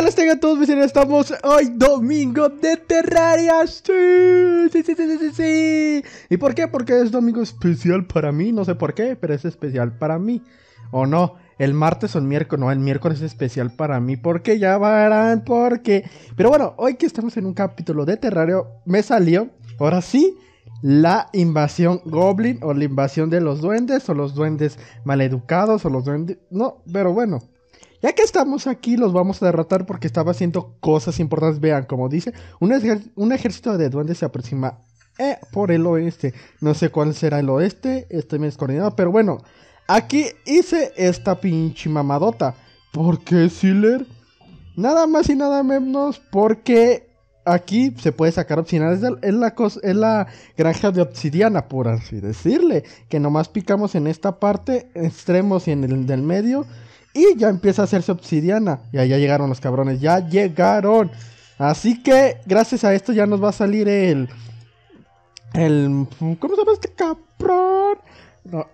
Buenas tengan todos mis señores, estamos hoy domingo de Terraria. Sí. ¿Y por qué? Porque es domingo especial para mí, no sé por qué, pero es especial para mí. ¿O no? El martes o el miércoles, no, el miércoles es especial para mí, porque ya verán por qué. Pero bueno, hoy que estamos en un capítulo de Terraria, me salió, ahora sí, la invasión Goblin o la invasión de los duendes o los duendes maleducados o los duendes... No, pero bueno. Ya que estamos aquí, los vamos a derrotar porque estaba haciendo cosas importantes. Vean, como dice, un ejército de duendes se aproxima por el oeste. No sé cuál será el oeste, estoy bien descoordinado, pero bueno. Aquí hice esta pinche mamadota. ¿Por qué, Siler? Nada más y nada menos porque aquí se puede sacar obsidiana. Es la granja de obsidiana, por así decirle. Que nomás picamos en esta parte, extremos y en el del medio. Y ya empieza a hacerse obsidiana. Y ahí ya llegaron los cabrones, ya llegaron. Así que gracias a esto ya nos va a salir el... ¿Cómo se llama este cabrón?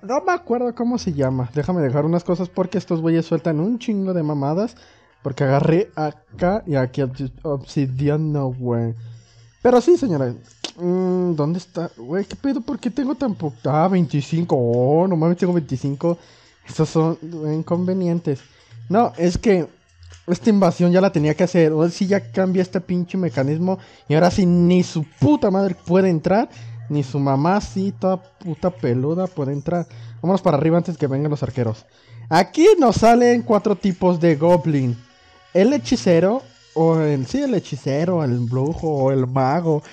No me acuerdo cómo se llama. Déjame dejar unas cosas porque estos güeyes sueltan un chingo de mamadas. Porque agarré acá y aquí obsidiana, güey. Pero sí, señora. ¿Dónde está? Güey, ¿qué pedo? ¿Por qué tengo tan poco? Ah, 25. Oh, no mames, tengo 25. Estos son inconvenientes. No, es que esta invasión ya la tenía que hacer. Ahora sí ya cambia este pinche mecanismo. Y ahora sí ni su puta madre puede entrar. Ni su mamá, sí, toda puta peluda puede entrar. Vámonos para arriba antes que vengan los arqueros. Aquí nos salen cuatro tipos de goblin. El hechicero, o el... Sí, el hechicero, el brujo, o el mago.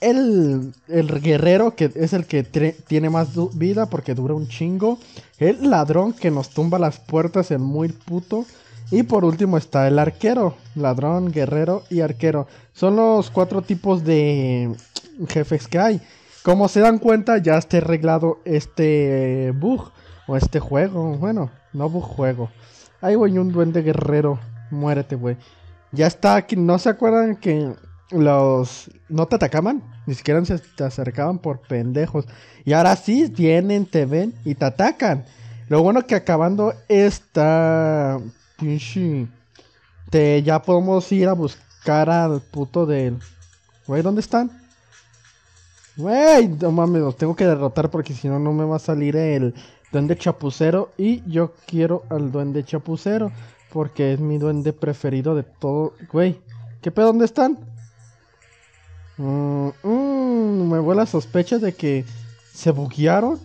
El guerrero, que es el que tiene más vida porque dura un chingo. El ladrón, que nos tumba las puertas, el muy puto. Y por último está el arquero. Ladrón, guerrero y arquero. Son los cuatro tipos de jefes que hay. Como se dan cuenta, ya está arreglado este bug. O este juego. Bueno, no bug, juego. Ay, güey, un duende guerrero. Muérete, güey. Ya está aquí. ¿No se acuerdan que... los no te atacaban, ni siquiera se te acercaban por pendejos? Y ahora sí vienen, te ven y te atacan. Lo bueno que acabando esta pinche ya podemos ir a buscar al puto del... Güey, ¿dónde están? Güey, no mames, los tengo que derrotar porque si no, no me va a salir el duende chapucero. Y yo quiero al duende chapucero porque es mi duende preferido de todo. Güey, ¿qué pedo? ¿Dónde están? Me vuela sospecha de que se buguearon.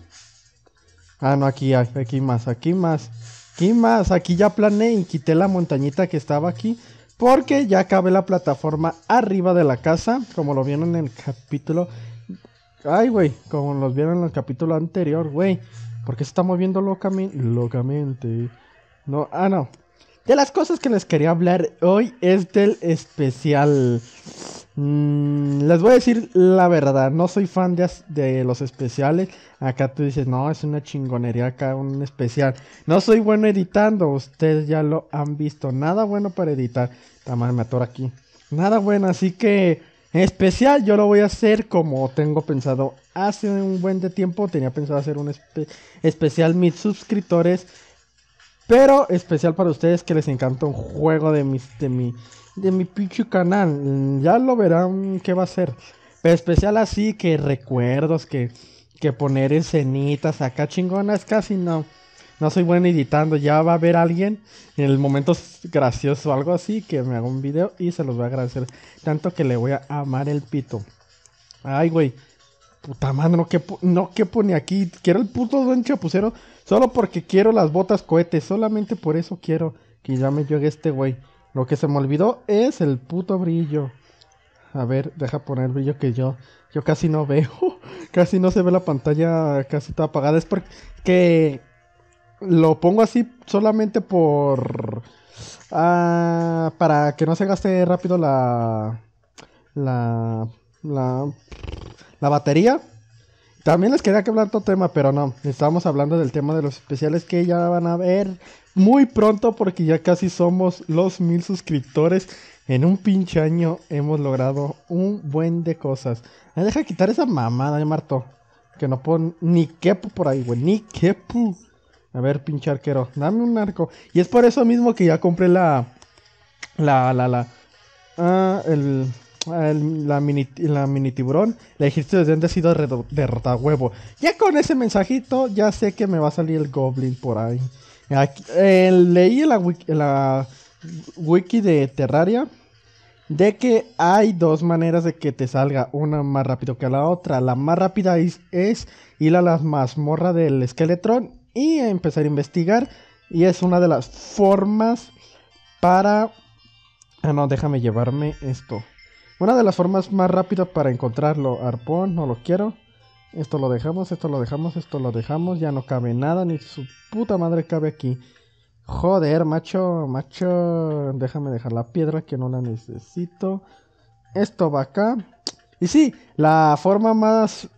Ah, no, aquí hay, aquí más. Aquí ya planeé y quité la montañita que estaba aquí. Porque ya acabé la plataforma arriba de la casa. Como lo vieron en el capítulo. Ay, güey, como los vieron en el capítulo anterior, güey. Porque se está moviendo locamente. No, ah, no. De las cosas que les quería hablar hoy es del especial. Les voy a decir la verdad, no soy fan de los especiales. Acá tú dices, no, es una chingonería acá un especial. No soy bueno editando, ustedes ya lo han visto. Nada bueno para editar. Tamar, me atoro aquí. Nada bueno, así que especial yo lo voy a hacer como tengo pensado. Hace un buen de tiempo tenía pensado hacer un especial mis suscriptores. Pero especial para ustedes que les encanta un juego de mi pinche canal. Ya lo verán qué va a ser. Pero especial así que recuerdos, que poner escenitas acá chingonas, casi no. No soy bueno editando. Ya va a haber alguien en el momento gracioso o algo así que me haga un video y se los voy a agradecer. Tanto que le voy a amar el pito. Ay, güey. Puta madre, no que pone aquí. Quiero el puto duende chapucero. Solo porque quiero las botas cohetes. Solamente por eso quiero que ya me llegue este güey. Lo que se me olvidó es el puto brillo. A ver, deja poner brillo que yo casi no veo. Casi no se ve la pantalla, casi está apagada. Es porque lo pongo así solamente por... para que no se gaste rápido la batería. También les quería que hablar otro tema, pero no. Estábamos hablando del tema de los especiales que ya van a ver muy pronto porque ya casi somos los 1000 suscriptores. En un pinche año hemos logrado un buen de cosas. Ay, deja de quitar esa mamada, Marto. Que no puedo ni quepo por ahí, güey. Ni quepo. A ver, pinche arquero. Dame un arco. Y es por eso mismo que ya compré la... La mini tiburón, el ejército de duende ha sido derrotado, huevo. Ya con ese mensajito, ya sé que me va a salir el goblin por ahí. Aquí, leí en la wiki de Terraria de que hay dos maneras de que te salga, una más rápido que la otra. La más rápida es ir a la mazmorra del esqueletrón y empezar a investigar. Y es una de las formas para... Ah, no, déjame llevarme esto. Una de las formas más rápidas para encontrarlo. Arpón, no lo quiero. Esto lo dejamos, esto lo dejamos, esto lo dejamos. Ya no cabe nada, ni su puta madre cabe aquí. Joder, macho, macho. Déjame dejar la piedra que no la necesito. Esto va acá. Y sí, la forma más...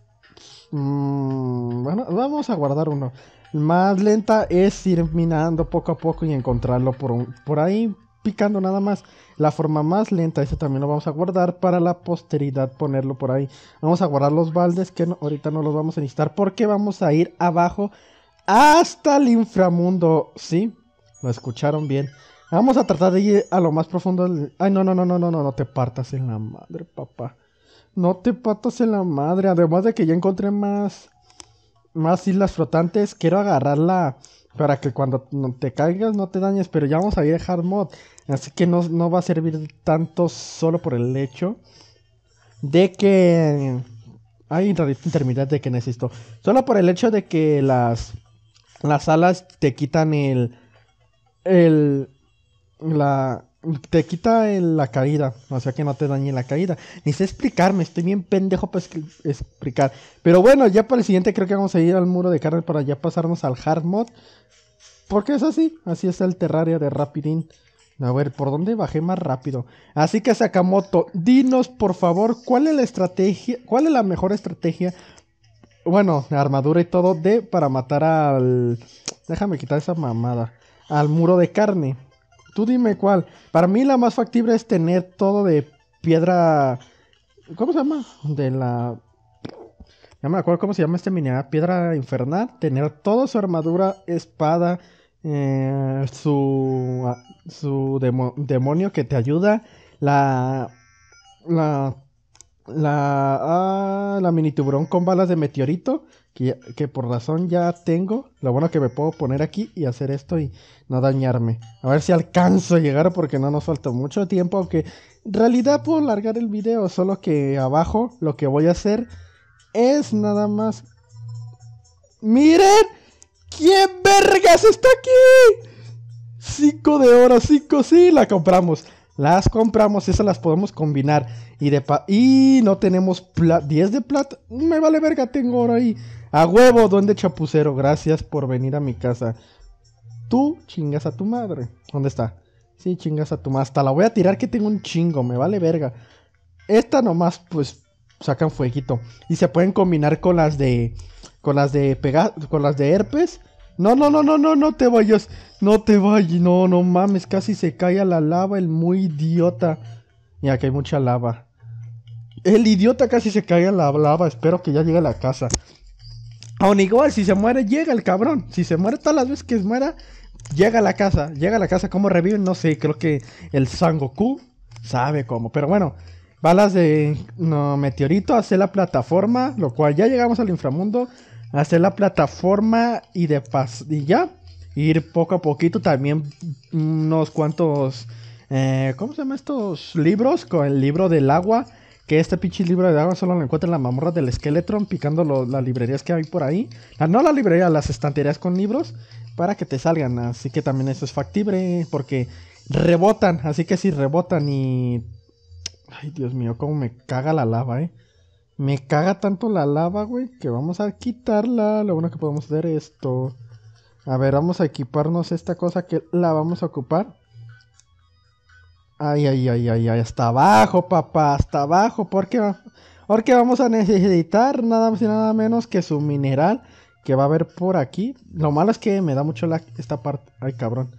bueno, vamos a guardar uno. Más lenta es ir minando poco a poco y encontrarlo por ahí. Picando nada más. La forma más lenta, eso también lo vamos a guardar para la posteridad, ponerlo por ahí. Vamos a guardar los baldes que no, ahorita no los vamos a necesitar porque vamos a ir abajo hasta el inframundo. Sí, lo escucharon bien. Vamos a tratar de ir a lo más profundo del... Ay, no, no, no, no, no, no, no te partas en la madre, papá. No te partas en la madre. Además de que ya encontré más islas flotantes, quiero agarrarla para que cuando te caigas no te dañes. Pero ya vamos a ir a Hard Mod, así que no va a servir tanto solo por el hecho de que... hay intermitente de que necesito. Solo por el hecho de que las alas te quitan la caída. O sea que no te dañe la caída. Ni sé explicarme, estoy bien pendejo para explicar. Pero bueno, ya para el siguiente creo que vamos a ir al muro de carne para ya pasarnos al Hard Mod. Porque es así, así es el Terraria de rapidín. A ver, ¿por dónde bajé más rápido? Así que Sakamoto, dinos por favor, ¿cuál es la mejor estrategia? Bueno, armadura y todo para matar al... Déjame quitar esa mamada. Al muro de carne. Tú dime cuál. Para mí la más factible es tener todo de piedra... ¿Cómo se llama? De la... Ya me acuerdo cómo se llama este mineral. Piedra infernal. Tener toda su armadura, espada... su demonio que te ayuda, la mini tiburón con balas de meteorito que por razón ya tengo. Lo bueno que me puedo poner aquí y hacer esto y no dañarme. A ver si alcanzo a llegar porque no nos falta mucho tiempo, aunque en realidad puedo largar el video, solo que abajo lo que voy a hacer es nada más... ¡Miren! ¿Quién vergas está aquí? 5 de oro, 5, sí, la compramos. Las compramos, esas las podemos combinar. Y no tenemos 10 de plata. Me vale verga, tengo oro ahí. A huevo, duende chapucero, gracias por venir a mi casa. Tú chingas a tu madre. ¿Dónde está? Sí, chingas a tu madre. Hasta la voy a tirar que tengo un chingo, me vale verga. Esta nomás, pues, sacan fueguito. Y se pueden combinar con las de... con las de herpes. No, no, no, no, no, no te vayas. No te vayas, no, no mames. Casi se cae a la lava el muy idiota. Mira que hay mucha lava. El idiota casi se cae a la lava. Espero que ya llegue a la casa. Aún igual, si se muere, llega el cabrón. Si se muere todas las veces que se muera, llega a la casa, llega a la casa. ¿Cómo reviven? No sé, creo que el Sangoku sabe cómo, pero bueno. Balas de meteorito, hacer la plataforma, lo cual ya llegamos al inframundo, hacer la plataforma y de pastilla, ir poco a poquito, también unos cuantos, ¿cómo se llaman estos libros? Con el libro del agua, que este pinche libro del agua solo lo encuentro en la mazmorra del esqueletrón, picando las librerías que hay por ahí, no la librería, las estanterías con libros, para que te salgan, así que también eso es factible, porque rebotan, así que si rebotan y... Ay, Dios mío, cómo me caga la lava, Me caga tanto la lava, güey, que vamos a quitarla. Lo bueno que podemos hacer es esto. A ver, vamos a equiparnos esta cosa que la vamos a ocupar. Ay, ay, ay, ay, ay, hasta abajo, papá, hasta abajo. Porque vamos a necesitar nada más y nada menos que su mineral que va a haber por aquí. Lo malo es que me da mucho lag esta parte. Ay, cabrón.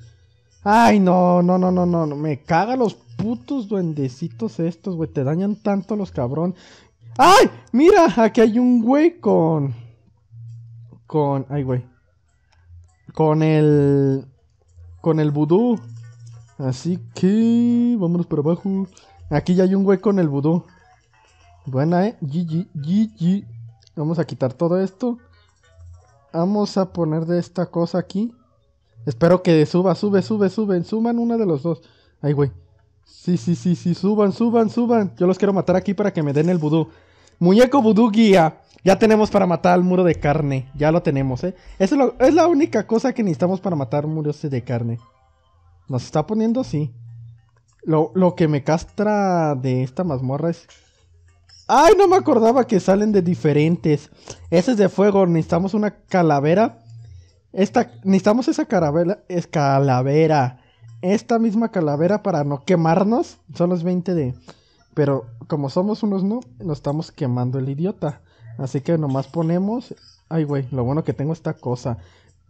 Ay, no, no, no, no, no, me caga los putos duendecitos estos, güey, te dañan tanto los cabrón. ¡Ay! Mira, aquí hay un güey ay, güey. Con el vudú. Así que... vámonos para abajo. Aquí ya hay un hueco en el vudú. Buena, GG, GG. Vamos a quitar todo esto. Vamos a poner de esta cosa aquí. Espero que suba, sube. Suban una de los dos. Ay, güey. Sí, suban. Yo los quiero matar aquí para que me den el vudú. Muñeco vudú guía. Ya tenemos para matar al muro de carne. Ya lo tenemos, ¿eh? Eso es, es la única cosa que necesitamos para matar muros de carne. Nos está poniendo así. Lo que me castra de esta mazmorra es... ¡ay! No me acordaba que salen de diferentes. Ese es de fuego. Necesitamos una calavera. Necesitamos esa calavera. Es calavera. Esta misma calavera para no quemarnos. Son los 20 de... pero como somos unos no, nos estamos quemando el idiota. Así que nomás ponemos... ay, güey, lo bueno que tengo esta cosa.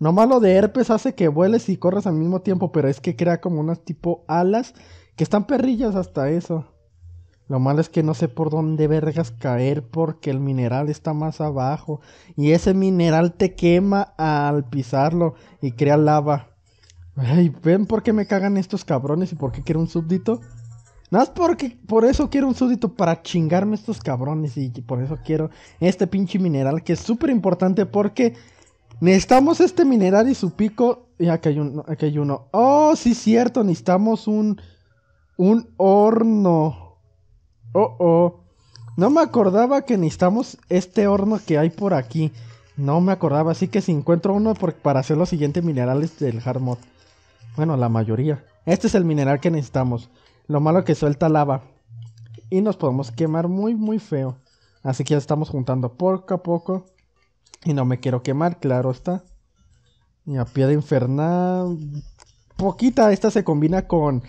Nomás lo de herpes hace que vueles y corras al mismo tiempo. Pero es que crea como unas tipo alas que están perrillas hasta eso. Lo malo es que no sé por dónde vergas caer porque el mineral está más abajo. Y ese mineral te quema al pisarlo y crea lava. Ay, ¿ven por qué me cagan estos cabrones y por qué quiero un súbdito? Nada más porque por eso quiero un súbdito, para chingarme estos cabrones. Y por eso quiero este pinche mineral que es súper importante porque necesitamos este mineral y su pico. Y acá hay uno, acá hay uno. Oh, sí, cierto, necesitamos un horno. Oh, oh. No me acordaba que necesitamos este horno que hay por aquí. No me acordaba. Así que si encuentro uno para hacer los siguientes minerales del Hard Mod. Bueno, la mayoría. Este es el mineral que necesitamos. Lo malo que suelta lava. Y nos podemos quemar muy, muy feo. Así que ya estamos juntando poco a poco. Y no me quiero quemar, claro está. Y a piedra infernal. Poquita. Esta se combina con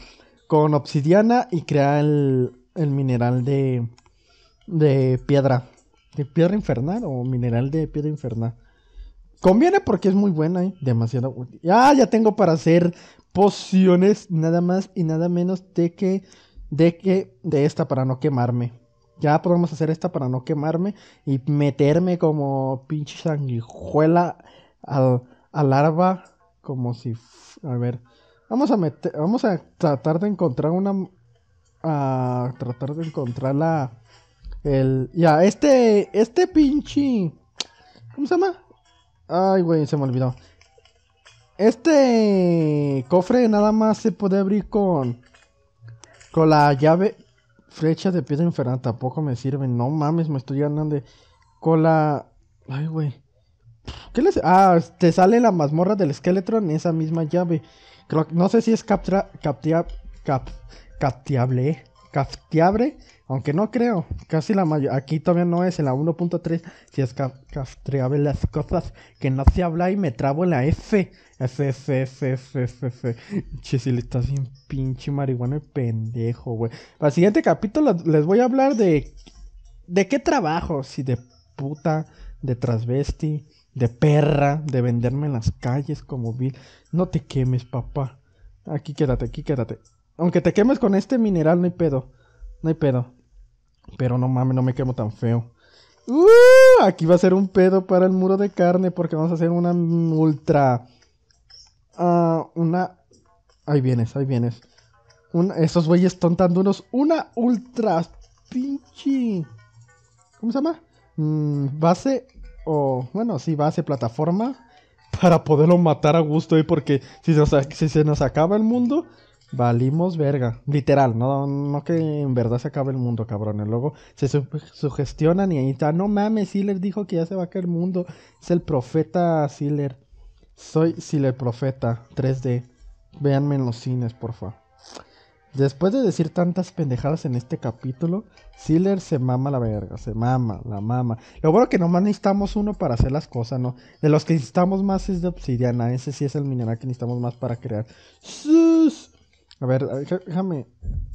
obsidiana y crea el mineral de piedra. ¿De piedra infernal o mineral de piedra infernal? Conviene porque es muy buena, ¿eh? Demasiado útil. Ah, ya tengo para hacer pociones. Nada más y nada menos de esta para no quemarme. Ya podemos hacer esta para no quemarme y meterme como pinche sanguijuela a larva. Como si... a ver. Vamos a tratar de encontrar una... a tratar de encontrar ya, este pinche... ¿cómo se llama? Ay, güey, se me olvidó. Este cofre nada más se puede abrir con la llave flecha de piedra infernal. Tampoco me sirve, no mames, me estoy ganando de... con la... ay, güey. ¿Qué les...? Ah, te sale la mazmorra del esqueletron, esa misma llave. Creo... no sé si es Capteable, aunque no creo, casi la mayoría, aquí todavía no es, en la 1.3, si es capteable las cosas, que no se habla y me trabo en la F. Che, si le estás bien pinche marihuana y pendejo, güey. Para el siguiente capítulo les voy a hablar de qué trabajo, si de puta, de transvesti, de perra, de venderme en las calles como vil. No te quemes, papá. Aquí quédate, aquí quédate. Aunque te quemes con este mineral, no hay pedo. No hay pedo. Pero no mames, no me quemo tan feo. Aquí va a ser un pedo para el muro de carne. Porque vamos a hacer una ultra... una... ahí vienes, ahí vienes. Esos güeyes están tan duros. Una ultra pinche... ¿cómo se llama? Base... o... bueno, sí, base, plataforma. Para poderlo matar a gusto. ¿Eh? Porque si se nos acaba el mundo... valimos verga, literal, no que en verdad se acabe el mundo, cabrones. Luego se sugestionan y ahí está, no mames, Siler dijo que ya se va a caer el mundo. Es el profeta Siler. Soy Siler Profeta 3D, véanme en los cines, porfa. Después de decir tantas pendejadas en este capítulo, Siler se mama la verga, se mama, la mama. Lo bueno que nomás necesitamos uno para hacer las cosas, ¿no? De los que necesitamos más es de obsidiana, ese sí es el mineral que necesitamos más para crear. ¡Sus! A ver, déjame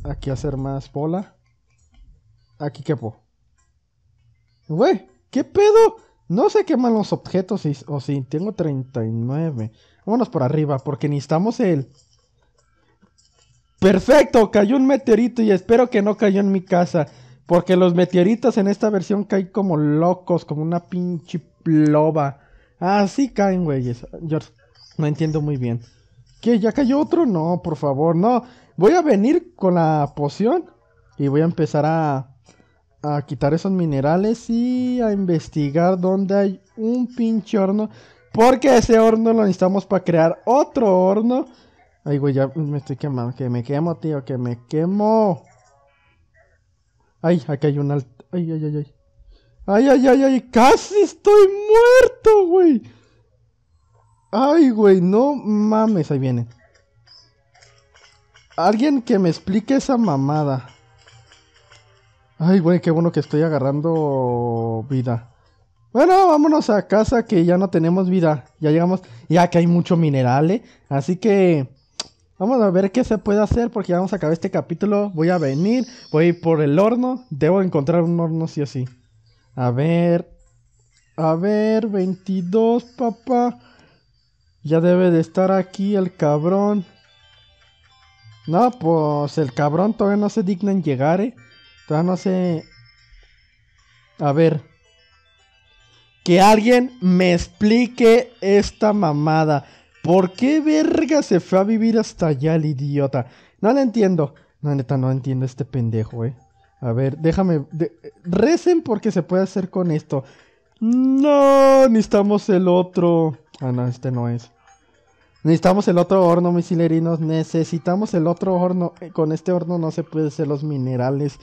aquí hacer más bola. Aquí quepo. Güey, ¿qué pedo? No se queman los objetos, o sí, tengo 39. Vámonos por arriba, porque necesitamos el... ¡perfecto! Cayó un meteorito y espero que no cayó en mi casa. Porque los meteoritos en esta versión caen como locos, como una pinche loba. Así caen, güeyes. Yo no entiendo muy bien. ¿Qué? ¿Ya cayó otro? No, por favor, no. Voy a venir con la poción y voy a empezar a quitar esos minerales y a investigar dónde hay un pinche horno. Porque ese horno lo necesitamos para crear otro horno. Ay, güey, ya me estoy quemando. Que me quemo, tío, que me quemo. Ay, acá hay un altar. Ay, ay, ay, ay. Ay, ay, ay, ay. Casi estoy muerto, güey. Ay, güey, no mames. Ahí vienen. Alguien que me explique esa mamada. Ay, güey, qué bueno que estoy agarrando vida. Bueno, vámonos a casa que ya no tenemos vida. Ya llegamos. Y acá hay mucho mineral, ¿eh? Así que vamos a ver qué se puede hacer porque ya vamos a acabar este capítulo. Voy a venir, voy a ir por el horno. Debo encontrar un horno sí o sí. A ver, 22, papá. Ya debe de estar aquí el cabrón. No, pues el cabrón todavía no se digna en llegar, ¿eh? Todavía no se... A ver. Que alguien me explique esta mamada. ¿Por qué verga se fue a vivir hasta allá el idiota? No lo entiendo. No, neta, no entiendo este pendejo, eh. A ver, déjame... Recen porque se puede hacer con esto. No, necesitamos el otro. Ah, no, este no es. Necesitamos el otro horno, mis silerinos. Necesitamos el otro horno. Con este horno no se puede hacer los minerales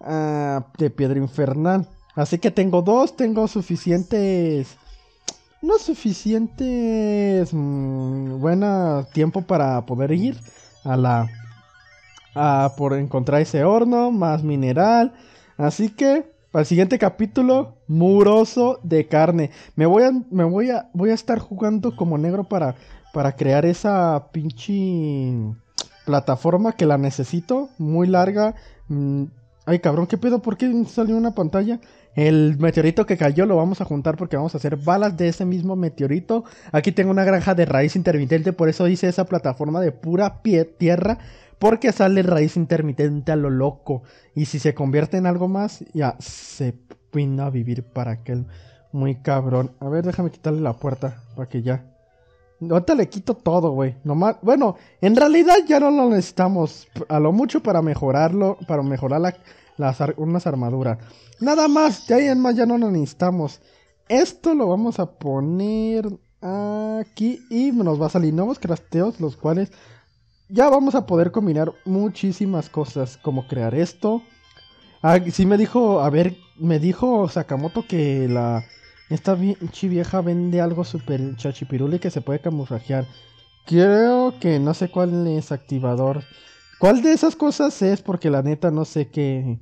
de piedra infernal. Así que tengo dos, tengo suficientes, no suficientes, buena tiempo para poder ir a la, por encontrar ese horno, más mineral. Así que, para el siguiente capítulo, muroso de carne. Voy a estar jugando como negro para crear esa pinche plataforma que la necesito, muy larga. Ay, cabrón, ¿qué pedo? ¿Por qué salió una pantalla? El meteorito que cayó lo vamos a juntar porque vamos a hacer balas de ese mismo meteorito. Aquí tengo una granja de raíz intermitente, por eso hice esa plataforma de pura tierra. Porque sale raíz intermitente a lo loco. Y si se convierte en algo más, ya se vino a vivir para aquel muy cabrón. A ver, déjame quitarle la puerta para que ya... Ahorita le quito todo, güey. Nomás... Bueno, en realidad ya no lo necesitamos. A lo mucho para mejorarlo. Para mejorar unas armaduras. Nada más. De ahí en más ya no lo necesitamos. Esto lo vamos a poner aquí. Y nos va a salir nuevos crafteos. Los cuales ya vamos a poder combinar muchísimas cosas. Como crear esto. Ah, sí me dijo... A ver, me dijo Sakamoto que la... Esta vieja vende algo super chachipiruli que se puede camuflajear. Creo que no sé cuál es activador. ¿Cuál de esas cosas es? Porque la neta no sé qué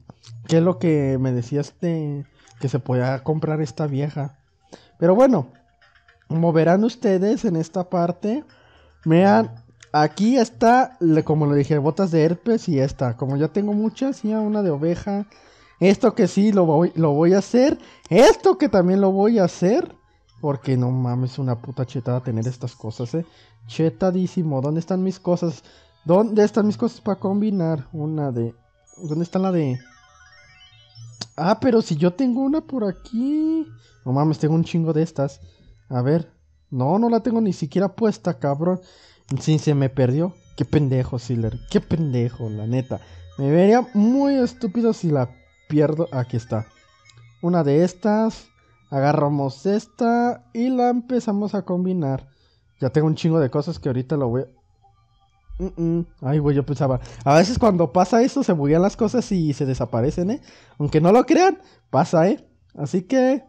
es lo que me decías que se podía comprar esta vieja. Pero bueno, como verán ustedes en esta parte, vean, aquí está, como lo dije, botas de herpes y esta. Como ya tengo muchas, ya una de oveja... Esto que sí lo voy a hacer. Esto que también lo voy a hacer. Porque no mames, una puta chetada tener estas cosas, Chetadísimo. ¿Dónde están mis cosas? ¿Dónde están mis cosas para combinar? Una de... ¿Dónde está la de...? Ah, pero si yo tengo una por aquí. No mames, tengo un chingo de estas. A ver. No, no la tengo ni siquiera puesta, cabrón. Sí, se me perdió. Qué pendejo, Siler. Qué pendejo, la neta. Me vería muy estúpido si la... pierdo, aquí está. Una de estas. Agarramos esta y la empezamos a combinar. Ya tengo un chingo de cosas que ahorita lo voy a... Ay, güey, yo pensaba. A veces cuando pasa eso se buguean las cosas y se desaparecen, Aunque no lo crean, pasa, Así que...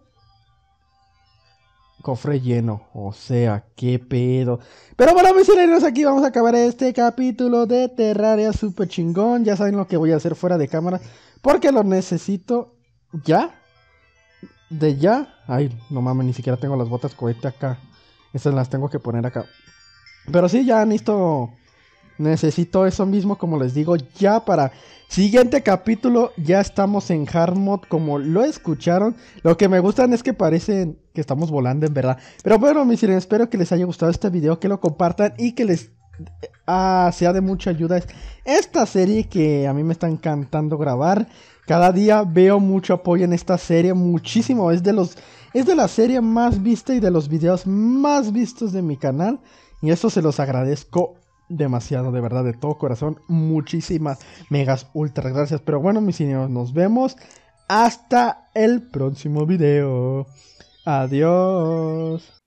Cofre lleno, o sea, qué pedo. Pero bueno, mis silenos, aquí vamos a acabar este capítulo de Terraria super chingón. Ya saben lo que voy a hacer fuera de cámara. Porque lo necesito ya. De ya. Ay, no mames, ni siquiera tengo las botas cohete acá. Estas las tengo que poner acá. Pero sí, ya listo. Necesito eso mismo, como les digo, ya para siguiente capítulo. Ya estamos en Hard Mod, como lo escucharon. Lo que me gustan es que parecen que estamos volando, en verdad. Pero bueno, mis sirenas, espero que les haya gustado este video, que lo compartan y que les sea de mucha ayuda esta serie que a mí me está encantando grabar. Cada día veo mucho apoyo en esta serie, muchísimo. Es de la serie más vista y de los videos más vistos de mi canal. Y eso se los agradezco demasiado, de verdad, de todo corazón. Muchísimas megas ultra gracias. Pero bueno, mis niños, nos vemos hasta el próximo video. Adiós.